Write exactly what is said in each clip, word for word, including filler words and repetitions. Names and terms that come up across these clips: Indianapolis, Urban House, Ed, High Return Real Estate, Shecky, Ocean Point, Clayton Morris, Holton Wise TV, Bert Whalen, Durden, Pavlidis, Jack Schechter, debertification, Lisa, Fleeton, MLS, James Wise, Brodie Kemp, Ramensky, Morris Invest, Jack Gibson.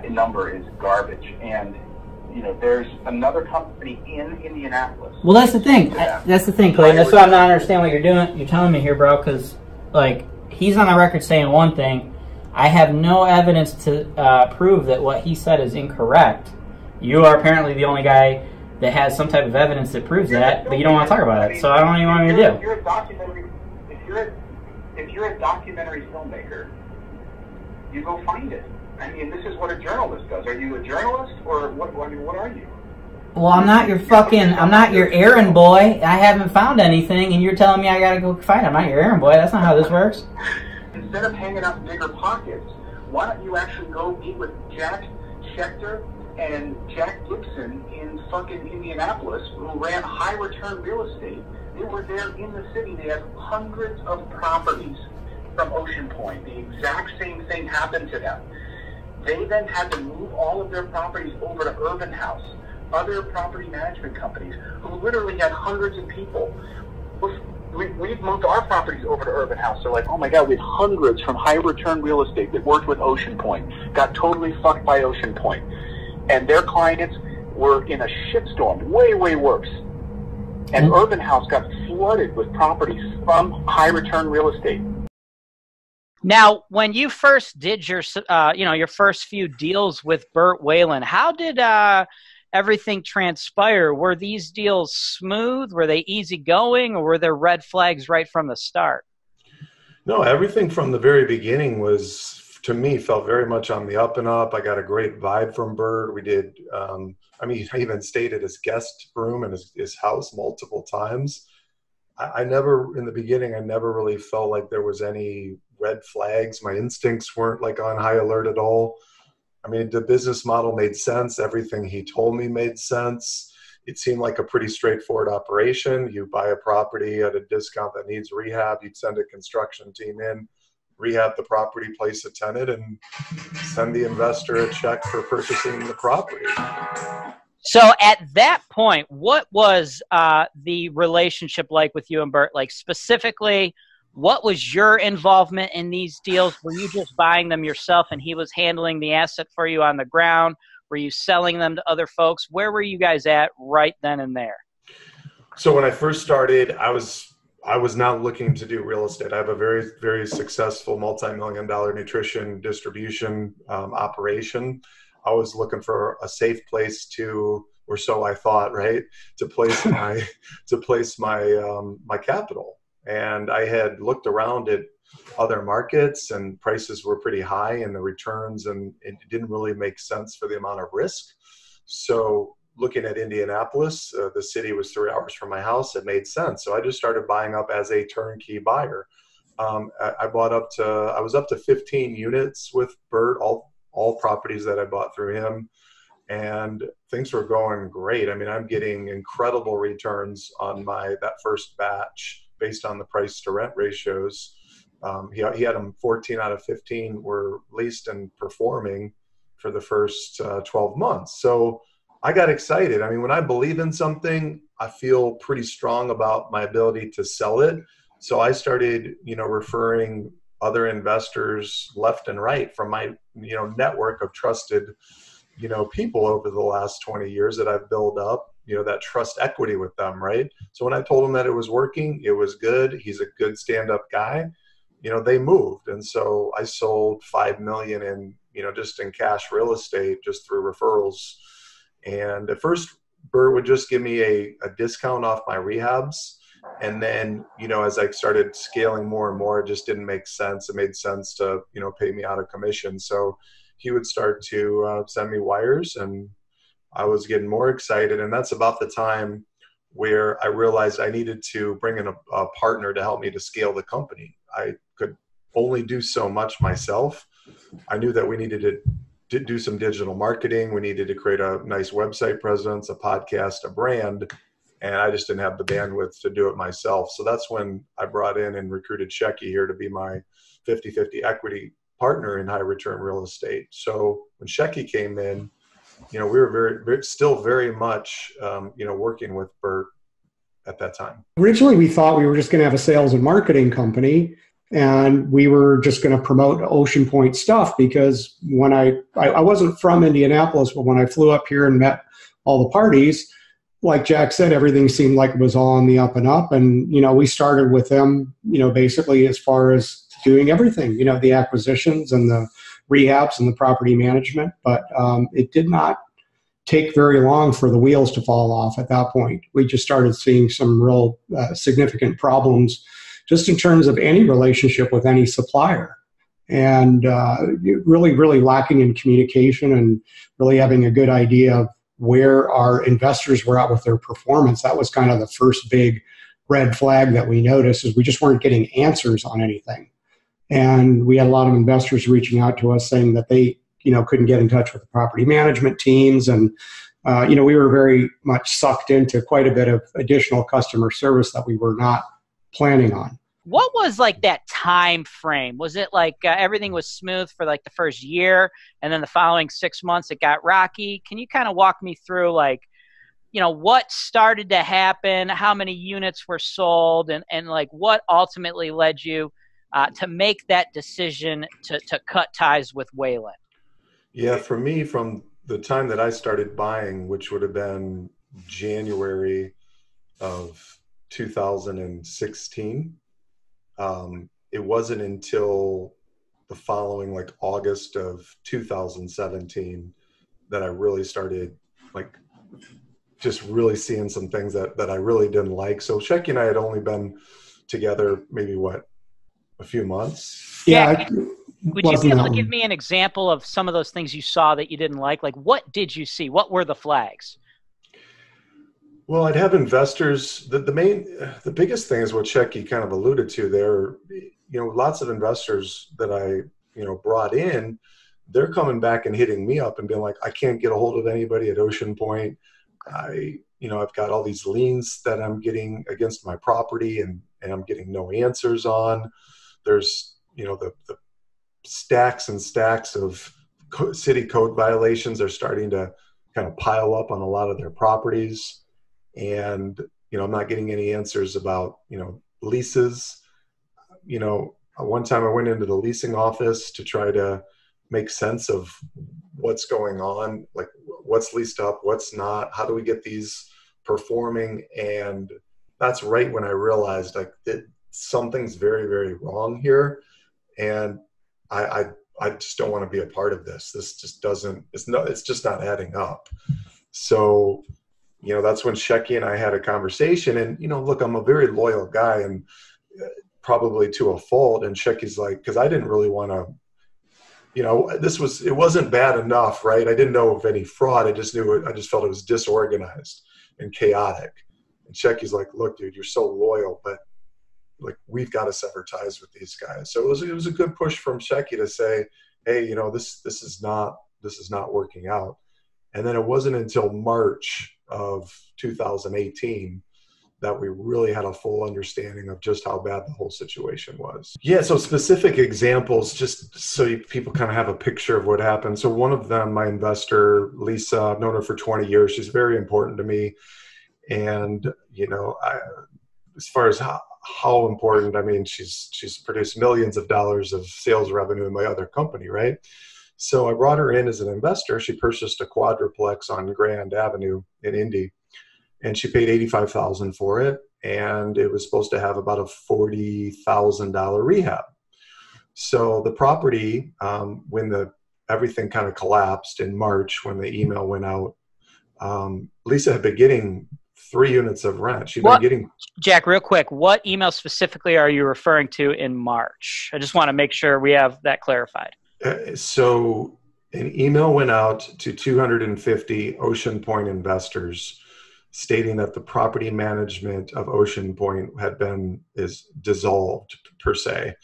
that number is garbage. And you know, there's another company in Indianapolis. Well, that's the thing. I, that's the thing, Clayton. That's why I'm not understanding what you're doing. You're telling me here, bro, because like he's on the record saying one thing. I have no evidence to uh, prove that what he said is incorrect. You are apparently the only guy that has some type of evidence that proves that, but you don't want to talk about it. So I don't even want you to do. If you're a documentary, if you're a, if you're a documentary filmmaker, you go find it. I mean, this is what a journalist does. Are you a journalist, or what? I mean, what are you? Well, I'm not your fucking. I'm not your errand boy. I haven't found anything, and you're telling me I gotta go find it. I'm not your errand boy. That's not how this works. Instead of hanging out in bigger pockets, why don't you actually go meet with Jack Schechter and Jack Gibson in fucking Indianapolis, who ran High Return Real Estate? They were there in the city. They have hundreds of properties from Ocean Point. The exact same thing happened to them. They then had to move all of their properties over to Urban House, other property management companies, who literally had hundreds of people. We, we've moved our properties over to Urban House. They're like, oh my God, we had hundreds from High Return Real Estate that worked with Ocean Point, got totally fucked by Ocean Point. And their clients were in a shitstorm, way, way worse. And mm-hmm. Urban House got flooded with properties from High Return Real Estate. Now, when you first did your, uh, you know, your first few deals with Bert Whalen, how did uh, everything transpire? Were these deals smooth? Were they easygoing, or were there red flags right from the start? No, everything from the very beginning was, to me, felt very much on the up and up. I got a great vibe from Bert. We did, um, I mean, I even stayed at his guest room and his, his house multiple times. I, I never, in the beginning, I never really felt like there was any red flags. My instincts weren't like on high alert at all. I mean, the business model made sense. Everything he told me made sense. It seemed like a pretty straightforward operation. You buy a property at a discount that needs rehab. You'd send a construction team in, rehab the property, place a tenant, and send the investor a check for purchasing the property. So at that point, what was uh, the relationship like with you and Bert? Like specifically, what was your involvement in these deals? Were you just buying them yourself and he was handling the asset for you on the ground? Were you selling them to other folks? Where were you guys at right then and there? So when I first started, I was, I was not looking to do real estate. I have a very, very successful multi-million dollar nutrition distribution um, operation. I was looking for a safe place to, or so I thought, right, to place my, to place my, um, my capital. And I had looked around at other markets, and prices were pretty high, and the returns, and it didn't really make sense for the amount of risk. So looking at Indianapolis, uh, the city was three hours from my house. It made sense. So I just started buying up as a turnkey buyer. Um, I, I bought up to, I was up to fifteen units with Bert, all, all properties that I bought through him, and things were going great. I mean, I'm getting incredible returns on my, that first batch, based on the price to rent ratios. Um, he, he had them fourteen out of fifteen were leased and performing for the first uh, twelve months. So I got excited. I mean, when I believe in something, I feel pretty strong about my ability to sell it. So I started, you know, referring other investors left and right from my, you know, network of trusted, you know, people over the last twenty years that I've built up, you know, that trust equity with them, right? So when I told him that it was working, it was good. He's a good stand-up guy. You know, they moved. And so I sold five million dollars in, you know, just in cash real estate, just through referrals. And at first, Bert would just give me a, a discount off my rehabs. And then, you know, as I started scaling more and more, it just didn't make sense. It made sense to, you know, pay me out of commission. So he would start to uh, send me wires, and I was getting more excited, and that's about the time where I realized I needed to bring in a, a partner to help me to scale the company. I could only do so much myself. I knew that we needed to, to do some digital marketing. We needed to create a nice website presence, a podcast, a brand, and I just didn't have the bandwidth to do it myself. So that's when I brought in and recruited Shecky here to be my fifty fifty equity partner in High Return Real Estate. So when Shecky came in, you know, we were very, very still very much, um, you know, working with Bert at that time. Originally, we thought we were just going to have a sales and marketing company. And we were just going to promote Ocean Point stuff because when I, I, I wasn't from Indianapolis, but when I flew up here and met all the parties, like Jack said, everything seemed like it was all on the up and up. And, you know, we started with them, you know, basically as far as doing everything, you know, the acquisitions and the rehabs and the property management. But um, it did not take very long for the wheels to fall off at that point. We just started seeing some real uh, significant problems just in terms of any relationship with any supplier, and uh, really, really lacking in communication and really having a good idea of where our investors were at with their performance. That was kind of the first big red flag that we noticed, is we just weren't getting answers on anything. And we had a lot of investors reaching out to us saying that they, you know, couldn't get in touch with the property management teams. And, uh, you know, we were very much sucked into quite a bit of additional customer service that we were not planning on. What was like that time frame? Was it like uh, everything was smooth for like the first year, and then the following six months it got rocky? Can you kind of walk me through like, you know, what started to happen, how many units were sold, and, and like what ultimately led you uh, to make that decision to, to cut ties with Whalen? Yeah, for me, from the time that I started buying, which would have been January of two thousand sixteen, um, it wasn't until the following, like August of two thousand seventeen, that I really started like just really seeing some things that, that I really didn't like. So Shecky and I had only been together maybe what, a few months? Yeah. yeah. Would you be able to give me an example of some of those things you saw that you didn't like? Like what did you see? What were the flags? Well, I'd have investors, the, the main, the biggest thing is what Shecky kind of alluded to there. You know, lots of investors that I, you know, brought in, they're coming back and hitting me up and being like, I can't get a hold of anybody at Ocean Point. I, you know, I've got all these liens that I'm getting against my property and, and I'm getting no answers on. There's, you know, the, the stacks and stacks of co- city code violations are starting to kind of pile up on a lot of their properties. And, you know, I'm not getting any answers about, you know, leases. You know, one time I went into the leasing office to try to make sense of what's going on, like what's leased up, what's not, how do we get these performing? And that's right when I realized like that something's very, very wrong here. And I, I, I just don't want to be a part of this. This just doesn't, it's no, it's just not adding up. So, you know, that's when Shecky and I had a conversation, and, you know, look, I'm a very loyal guy, and probably to a fault. And Shecky's like, cause I didn't really want to, you know, this was, it wasn't bad enough, right? I didn't know of any fraud. I just knew it. I just felt it was disorganized and chaotic. And Shecky's like, look, dude, you're so loyal, but like, we've got to sever ties with these guys. So it was, it was a good push from Shecky to say, hey, you know, this, this is not, this is not working out. And then it wasn't until March of two thousand eighteen that we really had a full understanding of just how bad the whole situation was. Yeah, so specific examples, just so you, people kind of have a picture of what happened. So one of them, my investor, Lisa, I've known her for twenty years. She's very important to me. And, you know, I, as far as how, how important, I mean, she's she's produced millions of dollars of sales revenue in my other company, right? So I brought her in as an investor. She purchased a quadruplex on Grand Avenue in Indy, and she paid eighty-five thousand dollars for it, and it was supposed to have about a forty thousand dollars rehab. So the property, um, when the everything kind of collapsed in March when the email went out, um, Lisa had been getting three units of rent. She'd been getting Jack, real quick, what email specifically are you referring to in March? I just want to make sure we have that clarified. So an email went out to two hundred fifty Ocean Point investors stating that the property management of Ocean Point had been is dissolved per se.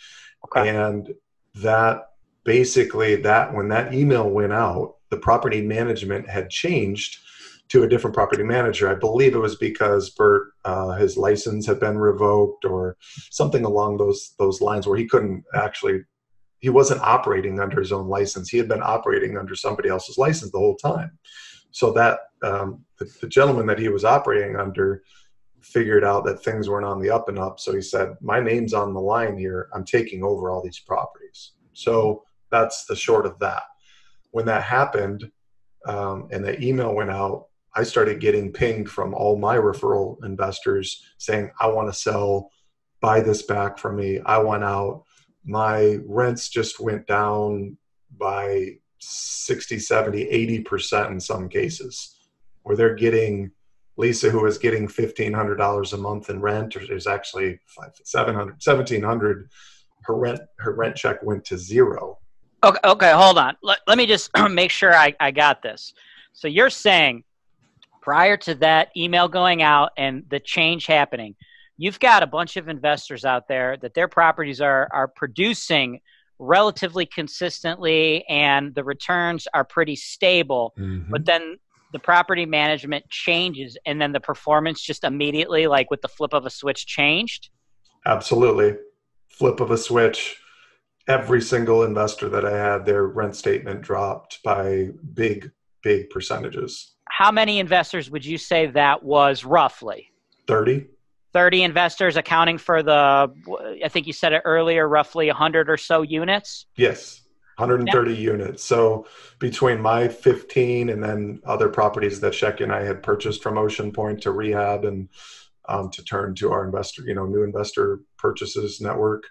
Okay. And that basically that when that email went out, the property management had changed to a different property manager. I believe it was because Bert, uh, his license had been revoked or something along those, those lines where he couldn't actually he wasn't operating under his own license. He had been operating under somebody else's license the whole time. So that um, the, the gentleman that he was operating under figured out that things weren't on the up and up. So he said, my name's on the line here. I'm taking over all these properties. So that's the short of that. When that happened, um, and the email went out, I started getting pinged from all my referral investors saying, I want to sell, buy this back from me. I want out. My rents just went down by sixty, seventy, eighty percent in some cases, where they're getting, Lisa, who is getting fifteen hundred dollars a month in rent, or is actually seventeen hundred, her rent, her rent check went to zero. Okay, okay, hold on. Let, let me just make sure I, I got this. So you're saying prior to that email going out and the change happening, you've got a bunch of investors out there that their properties are, are producing relatively consistently and the returns are pretty stable, mm-hmm. but then the property management changes and then the performance just immediately, like with the flip of a switch, changed? Absolutely. Flip of a switch. Every single investor that I had, their rent statement dropped by big, big percentages. How many investors would you say that was roughly? thirty. thirty investors accounting for the, I think you said it earlier, roughly one hundred or so units? Yes, one hundred thirty yeah. units. So between my fifteen and then other properties that Shecky and I had purchased from Ocean Point to rehab and um, to turn to our investor, you know, new investor purchases network.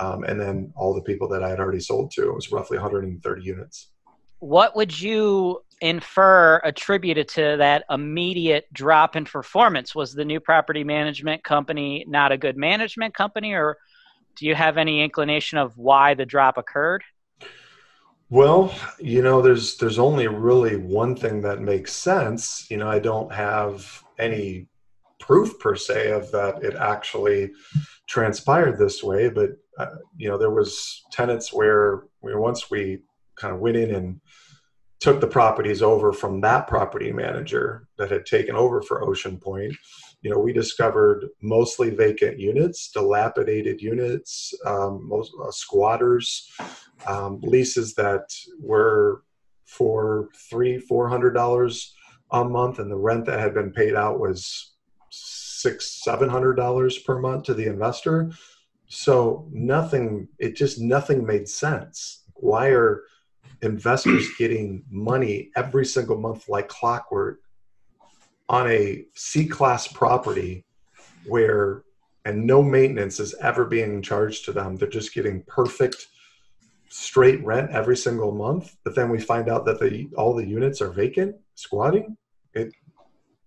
Um, and then all the people that I had already sold to, it was roughly one hundred thirty units. What would you infer attributed to that immediate drop in performance? Was the new property management company not a good management company, or do you have any inclination of why the drop occurred? Well, you know, there's, there's only really one thing that makes sense. You know, I don't have any proof per se of that it actually transpired this way, but Uh, you know, there was tenants where we, once we kind of went in and took the properties over from that property manager that had taken over for Ocean Point, you know, we discovered mostly vacant units, dilapidated units, um, most, uh, squatters, um, leases that were for three, four hundred dollars a month, and the rent that had been paid out was six, seven hundred dollars per month to the investor. So nothing, it just, nothing made sense. Why are investors getting money every single month like clockwork on a C-class property where, and no maintenance is ever being charged to them? They're just getting perfect straight rent every single month. But then we find out that the, all the units are vacant, squatting. It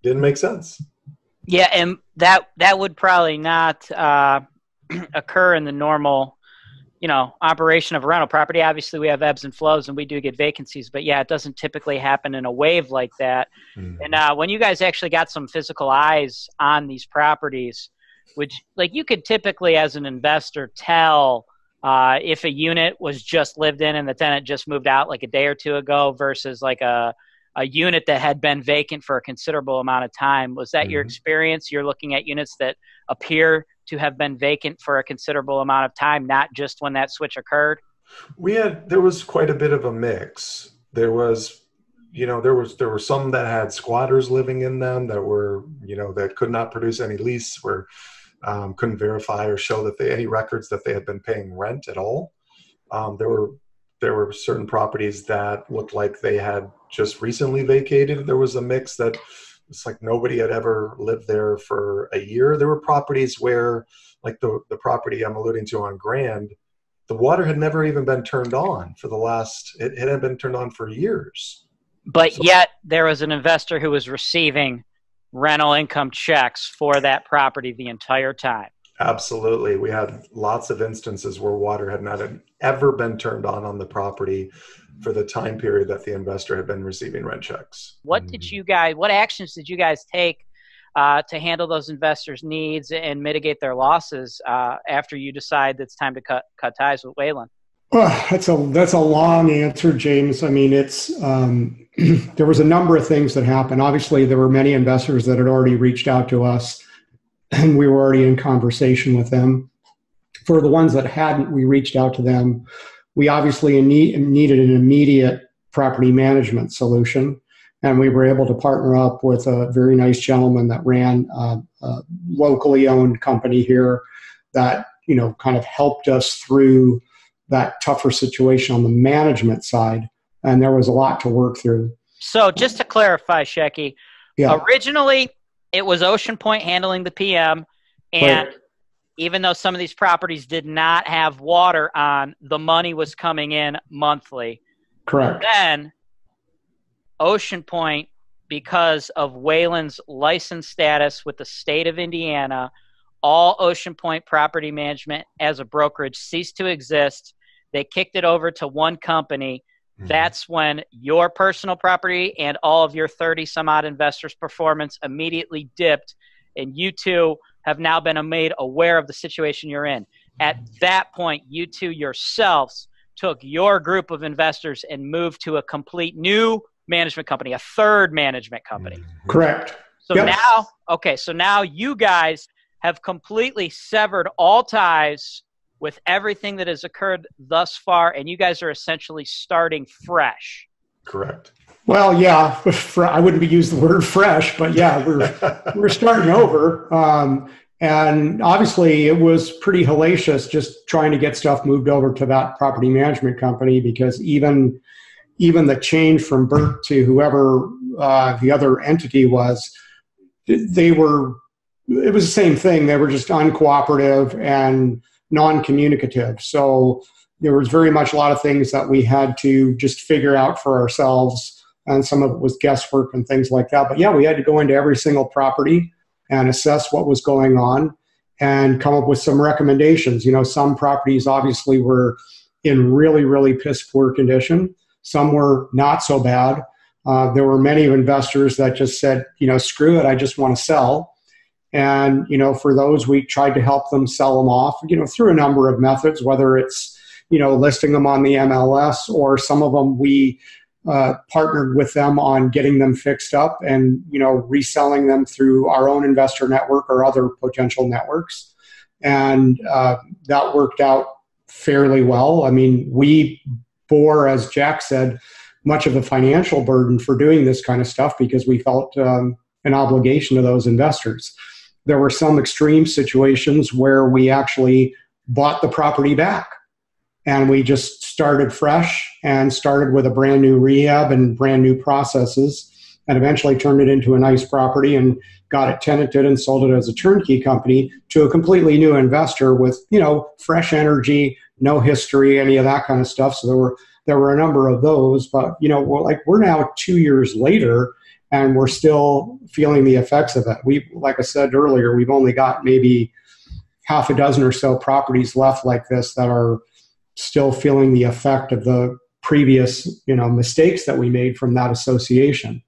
didn't make sense. Yeah. And that, that would probably not, uh, occur in the normal, you know, operation of a rental property. Obviously we have ebbs and flows and we do get vacancies, but yeah, it doesn't typically happen in a wave like that. Mm-hmm. And uh, when you guys actually got some physical eyes on these properties, which like you could typically as an investor tell uh, if a unit was just lived in and the tenant just moved out like a day or two ago versus like a, a unit that had been vacant for a considerable amount of time. Was that mm-hmm. your experience? You're looking at units that appear to have been vacant for a considerable amount of time, not just when that switch occurred? We had, there was quite a bit of a mix. There was, you know, there was, there were some that had squatters living in them that were, you know, that could not produce any lease, were, um, couldn't verify or show that they, any records that they had been paying rent at all. Um, there were, there were certain properties that looked like they had just recently vacated. There was a mix that, it's like nobody had ever lived there for a year. There were properties where, like the, the property I'm alluding to on Grand, the water had never even been turned on for the last, it, it hadn't been turned on for years. But so, yet there was an investor who was receiving rental income checks for that property the entire time. Absolutely. We had lots of instances where water had not ever been turned on on the property for the time period that the investor had been receiving rent checks. What did you guys, what actions did you guys take uh, to handle those investors' needs and mitigate their losses uh, after you decide it's time to cut, cut ties with Whalen? Well, that's a, that's a long answer, James. I mean, it's, um, there was a number of things that happened. Obviously, there were many investors that had already reached out to us and we were already in conversation with them. For the ones that hadn't, we reached out to them. We obviously need, needed an immediate property management solution. And we were able to partner up with a very nice gentleman that ran a, a locally owned company here that, you know, kind of helped us through that tougher situation on the management side. And there was a lot to work through. So just to clarify, Shecky, yeah. originally it was Ocean Point handling the P M. And right. even though some of these properties did not have water on, the money was coming in monthly. Correct. And then Ocean Point, because of Whalen's license status with the state of Indiana, all Ocean Point property management as a brokerage ceased to exist. They kicked it over to one company. Mm-hmm. That's when your personal property and all of your thirty some odd investors' performance immediately dipped, and you two have now been made aware of the situation you're in. At that point, you two yourselves took your group of investors and moved to a complete new management company, a third management company. Correct. So yep. now, okay, so now you guys have completely severed all ties with everything that has occurred thus far, and you guys are essentially starting fresh. Correct. Well, yeah, I wouldn't be using the word fresh, but yeah, we're, we're starting over. Um, and obviously it was pretty hellacious just trying to get stuff moved over to that property management company, because even, even the change from Bert to whoever uh, the other entity was, they were, it was the same thing. They were just uncooperative and non-communicative. So there was very much a lot of things that we had to just figure out for ourselves. And some of it was guesswork and things like that. But yeah, we had to go into every single property and assess what was going on and come up with some recommendations. You know, some properties obviously were in really, really piss poor condition. Some were not so bad. Uh, there were many investors that just said, you know, screw it, I just want to sell. And, you know, for those, we tried to help them sell them off, you know, through a number of methods, whether it's, you know, listing them on the M L S, or some of them we uh, partnered with them on getting them fixed up and, you know, reselling them through our own investor network or other potential networks. And uh, that worked out fairly well. I mean, we bore, as Jack said, much of the financial burden for doing this kind of stuff because we felt um, an obligation to those investors. There were some extreme situations where we actually bought the property back. And we just started fresh and started with a brand new rehab and brand new processes, and eventually turned it into a nice property and got it tenanted and sold it as a turnkey company to a completely new investor with, you know, fresh energy, no history, any of that kind of stuff. So there were, there were a number of those, but you know, we're like, we're now two years later and we're still feeling the effects of it. We, like I said earlier, we've only got maybe half a dozen or so properties left like this that are still feeling the effect of the previous, you know, mistakes that we made from that association.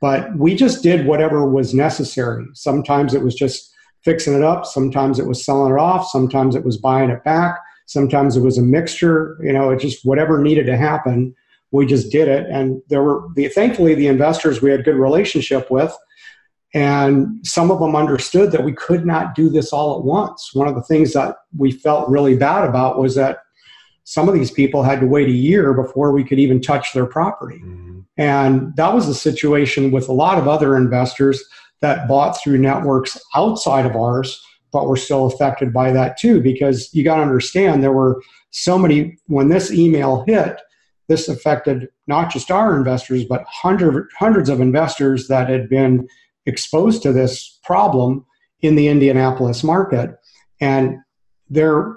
But we just did whatever was necessary. Sometimes it was just fixing it up. Sometimes it was selling it off. Sometimes it was buying it back. Sometimes it was a mixture. You know, it just whatever needed to happen, we just did it. And there were, the, thankfully, the investors we had a good relationship with, and some of them understood that we could not do this all at once. One of the things that we felt really bad about was that some of these people had to wait a year before we could even touch their property. Mm-hmm. And that was the situation with a lot of other investors that bought through networks outside of ours, but were still affected by that too, because you got to understand there were so many, when this email hit, this affected not just our investors, but hundred, hundreds of investors that had been exposed to this problem in the Indianapolis market. And There,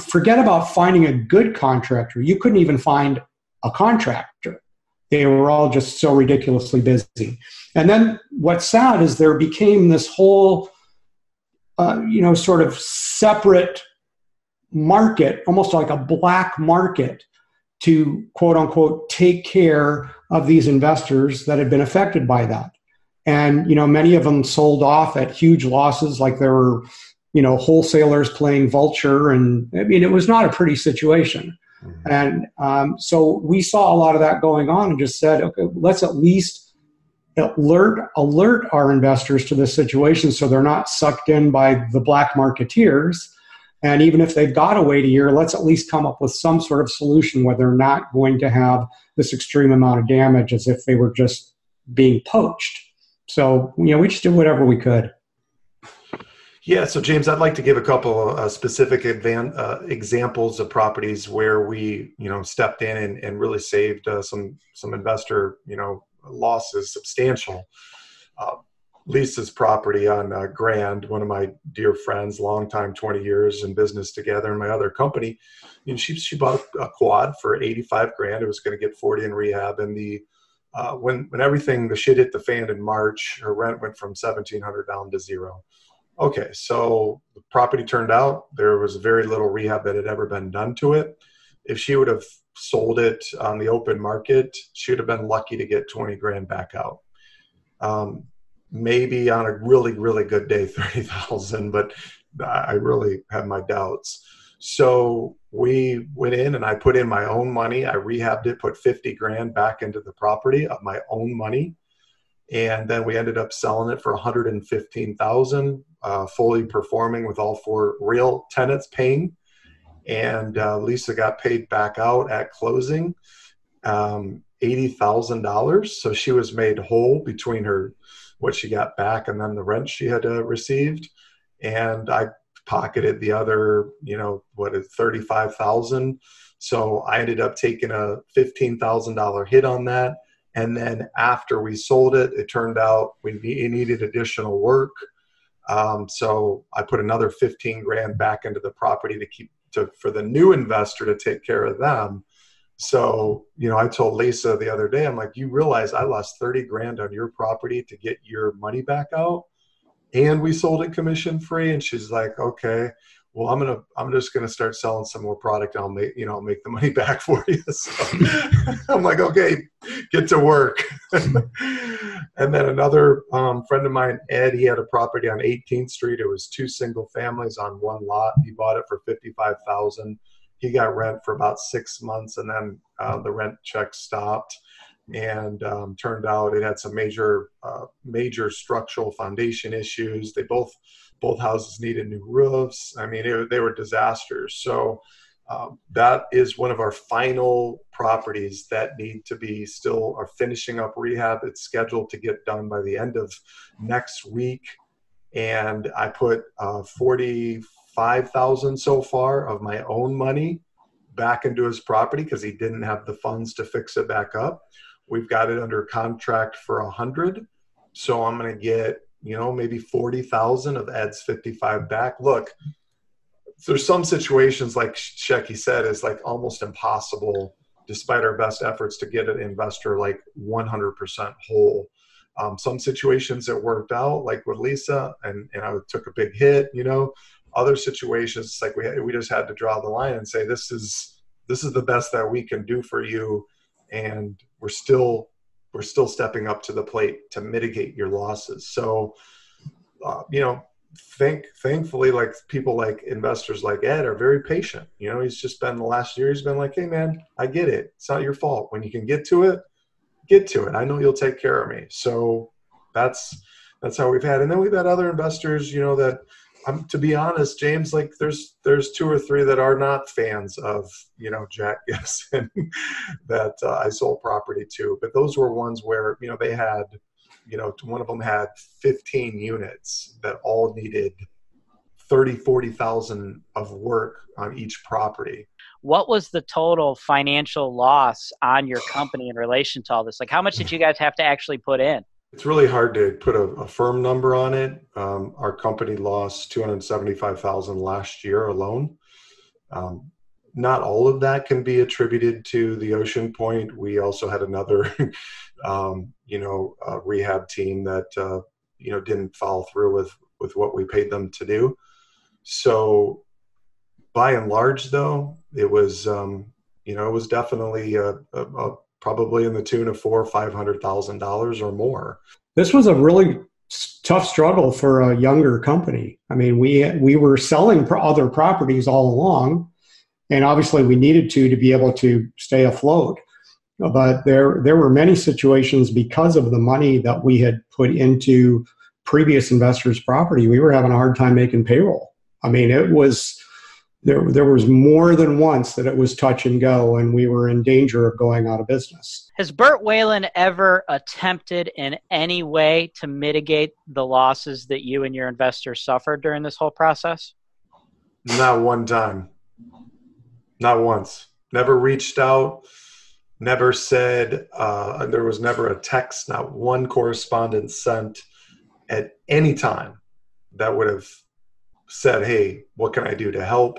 forget about finding a good contractor. You couldn't even find a contractor. They were all just so ridiculously busy. And then what's sad is there became this whole, uh, you know, sort of separate market, almost like a black market, to quote unquote take care of these investors that had been affected by that. And, you know, many of them sold off at huge losses, like there were, you know, wholesalers playing vulture. And I mean, it was not a pretty situation. Mm-hmm. And um, so we saw a lot of that going on and just said, okay, let's at least alert, alert our investors to this situation so they're not sucked in by the black marketeers. And even if they've got to wait a year, let's at least come up with some sort of solution where they're not going to have this extreme amount of damage as if they were just being poached. So, you know, we just did whatever we could. Yeah. So, James, I'd like to give a couple uh, specific advan uh, examples of properties where we, you know, stepped in and, and really saved uh, some some investor, you know, losses substantial. Uh, Lisa's property on uh, Grand, one of my dear friends, long time, twenty years in business together, in my other company, and she she bought a quad for eighty-five grand. It was going to get forty in rehab, and the uh, when when everything the shit hit the fan in March, her rent went from seventeen hundred down to zero. Okay, so the property turned out, there was very little rehab that had ever been done to it. If she would have sold it on the open market, she would have been lucky to get twenty grand back out. Um, maybe on a really, really good day, thirty thousand, but I really have my doubts. So we went in and I put in my own money. I rehabbed it, put fifty grand back into the property of my own money. And then we ended up selling it for one hundred fifteen thousand dollars, uh, fully performing with all four real tenants paying. And uh, Lisa got paid back out at closing, um, eighty thousand dollars. So she was made whole between her, what she got back and then the rent she had uh, received. And I pocketed the other, you know, what is thirty-five thousand dollars. So I ended up taking a fifteen thousand dollar hit on that. And then after we sold it, it turned out we needed additional work. Um, so I put another fifteen grand back into the property to keep to, for the new investor to take care of them. So, you know, I told Lisa the other day, I'm like, you realize I lost thirty grand on your property to get your money back out, and we sold it commission free. And she's like, okay, well, I'm gonna, I'm just gonna start selling some more product. I'll make, you know, I'll make the money back for you. So I'm like, okay, get to work. And then another um, friend of mine, Ed, he had a property on eighteenth street. It was two single families on one lot. He bought it for fifty-five thousand dollars. He got rent for about six months, and then uh, the rent check stopped. And um, turned out it had some major, uh, major structural foundation issues. They both. Both houses needed new roofs. I mean, it, they were disasters. So um, that is one of our final properties that need to be still are finishing up rehab. It's scheduled to get done by the end of next week. And I put uh, forty-five thousand dollars so far of my own money back into his property because he didn't have the funds to fix it back up. We've got it under contract for one hundred thousand dollars. So I'm going to get, you know, maybe forty thousand of Ed's fifty-five back. Look, there's some situations, like Shecky said, is like almost impossible, despite our best efforts, to get an investor like one hundred percent whole. Um, some situations it worked out, like with Lisa, and, and I took a big hit, you know. Other situations, it's like we, we just had to draw the line and say, this is, this is the best that we can do for you. And we're still... we're still stepping up to the plate to mitigate your losses. So, uh, you know, thank, thankfully, like people like investors like Ed are very patient. You know, he's just been the last year, he's been like, hey, man, I get it. It's not your fault. When you can get to it, get to it. I know you'll take care of me. So that's, that's how we've had. And then we've had other investors, you know, that I'm, to be honest, James, like there's, there's two or three that are not fans of, you know, Jack Gibson that uh, I sold property to, but those were ones where, you know, they had, you know, one of them had fifteen units that all needed thirty, forty thousand of work on each property. What was the total financial loss on your company in relation to all this? Like how much did you guys have to actually put in? It's really hard to put a, a firm number on it. Um, our company lost two hundred seventy-five thousand dollars last year alone. Um, not all of that can be attributed to the Ocean Point. We also had another, um, you know, uh, rehab team that, uh, you know, didn't follow through with, with what we paid them to do. So by and large, though, it was, um, you know, it was definitely a, a, a probably in the tune of four or five hundred thousand dollars or more. This was a really tough struggle for a younger company. I mean, we we were selling pro other properties all along, and obviously we needed to to be able to stay afloat. But there there were many situations because of the money that we had put into previous investors' property. We were having a hard time making payroll. I mean, it was there, there was more than once that it was touch and go, and we were in danger of going out of business. Has Bert Whalen ever attempted in any way to mitigate the losses that you and your investors suffered during this whole process? Not one time. Not once. Never reached out. Never said, uh, there was never a text, not one correspondence sent at any time that would have said, hey, what can I do to help?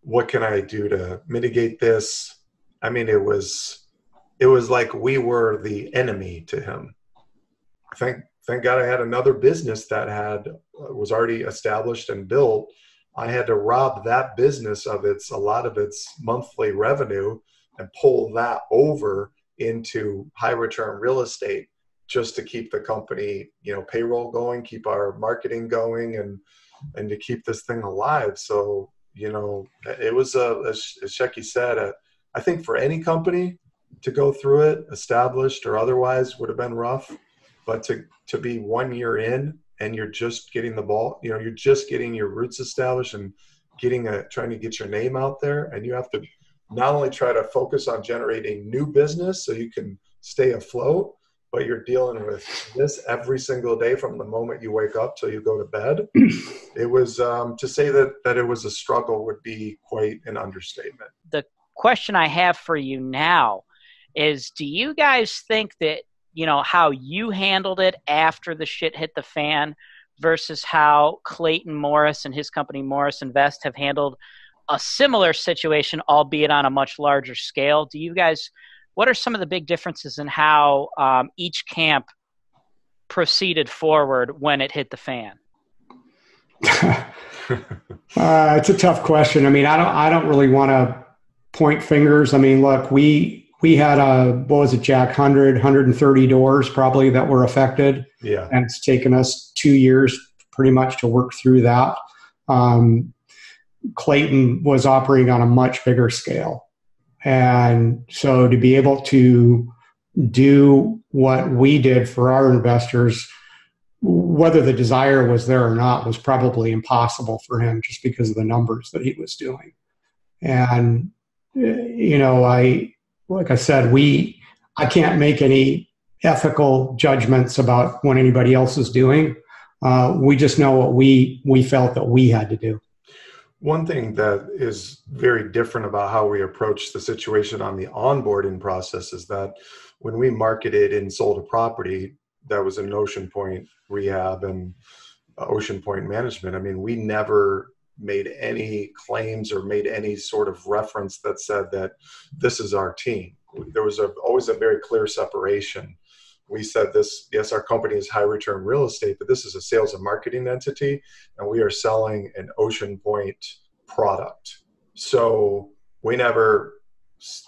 What can I do to mitigate this? I mean, it was, it was like we were the enemy to him. Thank, thank God I had another business that had, was already established and built. I had to rob that business of its, a lot of its monthly revenue and pull that over into high return real estate just to keep the company, you know, payroll going, keep our marketing going, and, and to keep this thing alive. So, you know, it was, a, as Shecky said, a, I think for any company to go through it, established or otherwise, would have been rough, but to, to be one year in and you're just getting the ball, you know, you're just getting your roots established and getting a, trying to get your name out there. And you have to not only try to focus on generating new business so you can stay afloat, but you're dealing with this every single day from the moment you wake up till you go to bed. It was, um, to say that, that it was a struggle would be quite an understatement. The question I have for you now is, do you guys think that, you know, how you handled it after the shit hit the fan versus how Clayton Morris and his company Morris Invest have handled a similar situation, albeit on a much larger scale? Do you guys, what are some of the big differences in how um, each camp proceeded forward when it hit the fan? uh, it's a tough question. I mean, I don't, I don't really want to point fingers. I mean, look, we, we had a, what was it, Jack, one hundred, one hundred thirty doors probably that were affected. Yeah. And it's taken us two years pretty much to work through that. Um, Clayton was operating on a much bigger scale. And so to be able to do what we did for our investors, whether the desire was there or not, was probably impossible for him just because of the numbers that he was doing. And, you know, I, like I said, we, I can't make any ethical judgments about what anybody else is doing. Uh, we just know what we, we felt that we had to do. One thing that is very different about how we approach the situation on the onboarding process is that when we marketed and sold a property that was in Ocean Point rehab and Ocean Point management, I mean, we never made any claims or made any sort of reference that said that this is our team. There was a, always a very clear separation. We said this, yes, our company is High Return Real Estate, but this is a sales and marketing entity, and we are selling an Ocean Point product. So we never,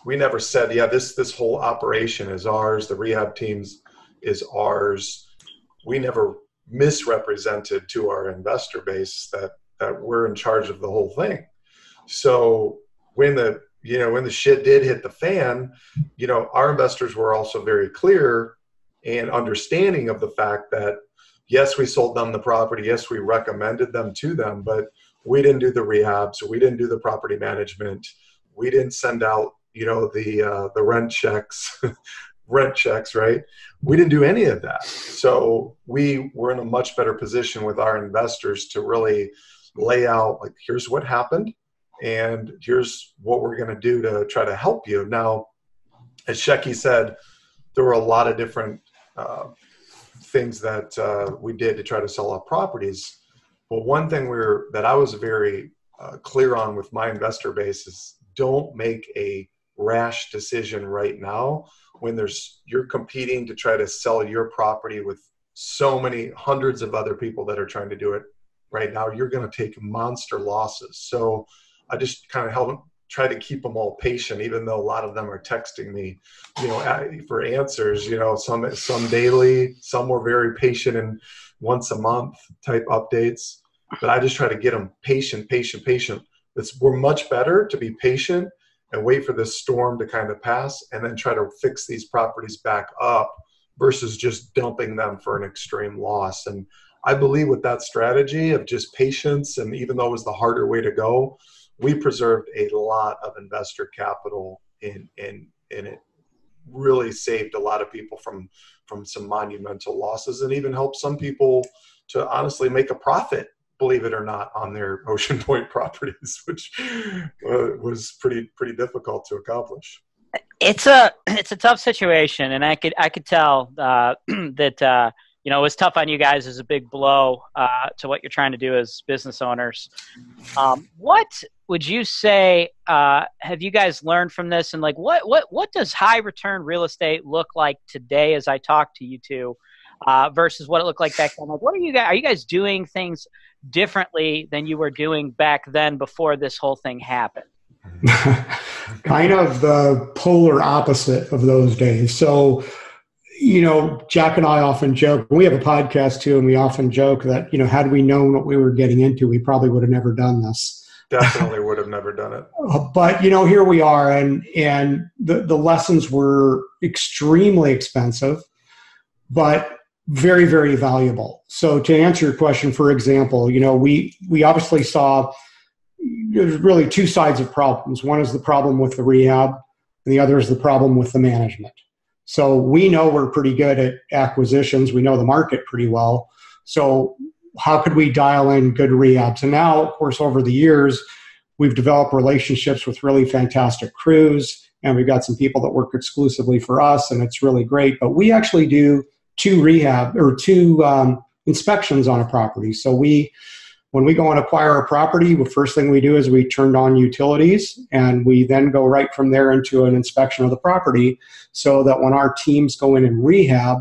we never said, yeah, this, this whole operation is ours. The rehab teams is ours. We never misrepresented to our investor base that, that we're in charge of the whole thing. So when the, you know, when the shit did hit the fan, you know, our investors were also very clear and understanding of the fact that, yes, we sold them the property. Yes, we recommended them to them, but we didn't do the rehab. So we didn't do the property management. We didn't send out, you know, the, uh, the rent checks, rent checks, right? We didn't do any of that. So we were in a much better position with our investors to really lay out, like, here's what happened and here's what we're going to do to try to help you. Now, as Shecky said, there were a lot of different Uh, things that uh, we did to try to sell our properties. Well, one thing we were, that I was very uh, clear on with my investor base is, don't make a rash decision right now when there's, you're competing to try to sell your property with so many hundreds of other people that are trying to do it right now. You're going to take monster losses. So I just kind of held, try to keep them all patient, even though a lot of them are texting me, you know, for answers, you know, some, some daily, some were very patient and once a month type updates, but I just try to get them patient, patient, patient. It's, we're much better to be patient and wait for this storm to kind of pass and then try to fix these properties back up versus just dumping them for an extreme loss. And I believe with that strategy of just patience, and even though it was the harder way to go, we preserved a lot of investor capital, and and and it really saved a lot of people from from some monumental losses, and even helped some people to honestly make a profit, believe it or not, on their Ocean Point properties, which uh, was pretty pretty difficult to accomplish. It's a it's a tough situation, and I could I could tell uh, that uh, you know, it was tough on you guys as a big blow uh, to what you're trying to do as business owners. Um, what would you say uh, have you guys learned from this, and like what what what does high return real estate look like today as I talk to you two uh, versus what it looked like back then? Like, what are you guys are you guys doing things differently than you were doing back then before this whole thing happened? Kind of the polar opposite of those days. So, you know, Jack and I often joke, we have a podcast too, and we often joke that, you know, had we known what we were getting into, we probably would have never done this. Definitely would have never done it. But, you know, here we are, and, and the, the lessons were extremely expensive, but very, very valuable. So to answer your question, for example, you know, we, we obviously saw there's really two sides of problems. One is the problem with the rehab, and the other is the problem with the management. So we know we're pretty good at acquisitions. We know the market pretty well. So how could we dial in good rehabs? And now, of course, over the years, we've developed relationships with really fantastic crews, and we've got some people that work exclusively for us, and it's really great. But we actually do two rehab or two um, inspections on a property. So we... when we go and acquire a property, the first thing we do is we turn on utilities, and we then go right from there into an inspection of the property, so that when our teams go in and rehab,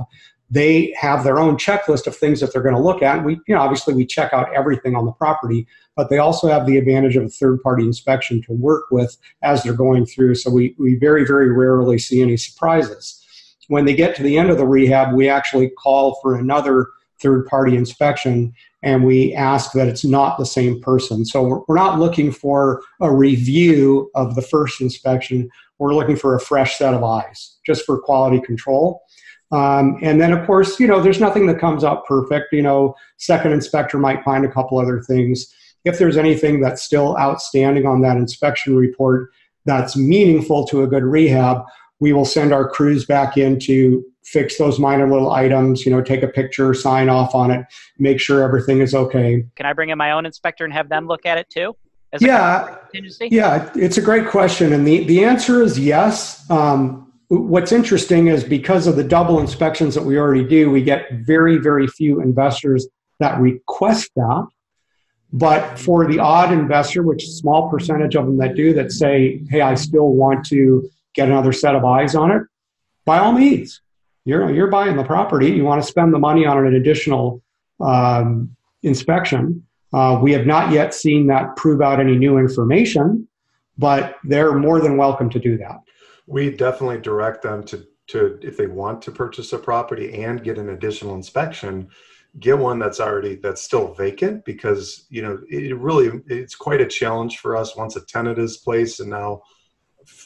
they have their own checklist of things that they're going to look at. And we, you know, obviously we check out everything on the property, but they also have the advantage of a third-party inspection to work with as they're going through. So we, we very, very rarely see any surprises. When they get to the end of the rehab, we actually call for another third-party inspection, and we ask that it's not the same person. So we're, we're not looking for a review of the first inspection. We're looking for a fresh set of eyes, just for quality control. Um, and then, of course, you know, there's nothing that comes out perfect. You know, second inspector might find a couple other things. If there's anything that's still outstanding on that inspection report that's meaningful to a good rehab, we will send our crews back in to fix those minor little items, you know, take a picture, sign off on it, make sure everything is okay. Can I bring in my own inspector and have them look at it too? As yeah. Kind of contingency? Yeah, it's a great question. And the, the answer is yes. Um, what's interesting is because of the double inspections that we already do, we get very, very few investors that request that. But for the odd investor, which is a small percentage of them that do, that say, hey, I still want to get another set of eyes on it, by all means. You're, you're buying the property. You want to spend the money on an additional um, inspection. Uh, we have not yet seen that prove out any new information, but they're more than welcome to do that. We definitely direct them to, to if they want to purchase a property and get an additional inspection, get one that's already, that's still vacant, because, you know, it really, it's quite a challenge for us once a tenant is placed, and now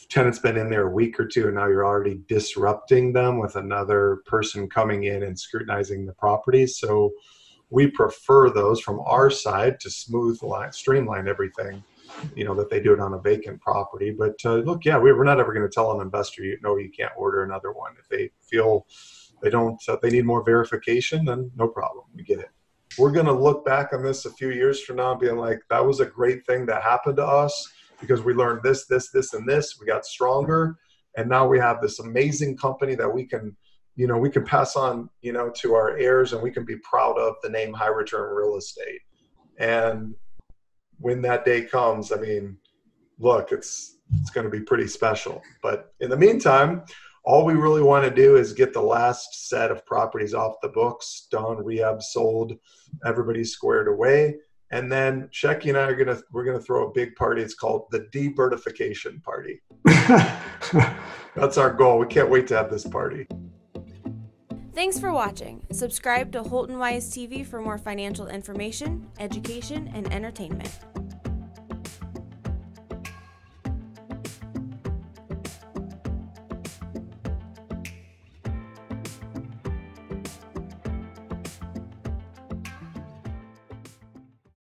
tenant's been in there a week or two, and now you're already disrupting them with another person coming in and scrutinizing the property. So we prefer those from our side to smooth line, streamline everything, you know, that they do it on a vacant property. But uh, look, yeah, we, we're not ever going to tell an investor, you know, you can't order another one. If they feel they don't, uh, they need more verification, then no problem. We get it. We're going to look back on this a few years from now and being like, that was a great thing that happened to us, because we learned this, this, this, and this. We got stronger, and now we have this amazing company that we can, you know, we can pass on, you know, to our heirs, and we can be proud of the name High Return Real Estate. And when that day comes, I mean, look, it's it's going to be pretty special. But in the meantime, all we really want to do is get the last set of properties off the books, done, rehab, sold, everybody squared away. And then Shecky and I are gonna we're gonna throw a big party. It's called the debertification party. That's our goal. We can't wait to have this party. Thanks for watching. Subscribe to Holton Wise T V for more financial information, education, and entertainment.